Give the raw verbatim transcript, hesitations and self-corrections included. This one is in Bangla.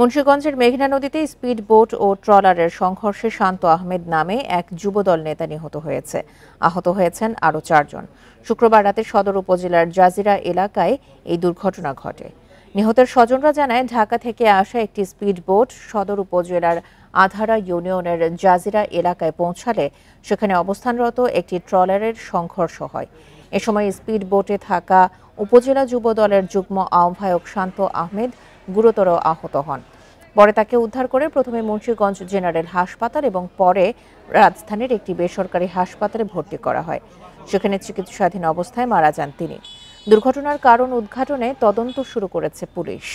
মুন্সিগঞ্জের মেঘনা নদীতে স্পিড বোট ও ট্রলারের সংঘর্ষে শান্ত আহমেদ নামে এক যুবদল নেতা নিহত হয়েছে। আহত হয়েছেন আরও চারজন। শুক্রবার রাতে সদর উপজেলার জাজিরা এলাকায় এই দুর্ঘটনা ঘটে। নিহতের স্বজনরা জানায়, ঢাকা থেকে আসা একটি স্পিড বোট সদর উপজেলার আধারা ইউনিয়নের জাজিরা এলাকায় পৌঁছালে সেখানে অবস্থানরত একটি ট্রলারের সংঘর্ষ হয়। এ সময় স্পিড বোটে থাকা উপজেলা যুব দলের যুগ্ম আহ্বায়ক শান্ত আহমেদ গুরুতর আহত হন। পরে তাকে উদ্ধার করে প্রথমে মুন্সিগঞ্জ জেনারেল হাসপাতাল এবং পরে রাজধানীর একটি বেসরকারি হাসপাতালে ভর্তি করা হয়। সেখানে চিকিৎসাধীন অবস্থায় মারা যান তিনি। দুর্ঘটনার কারণ উদ্ঘাটনে তদন্ত শুরু করেছে পুলিশ।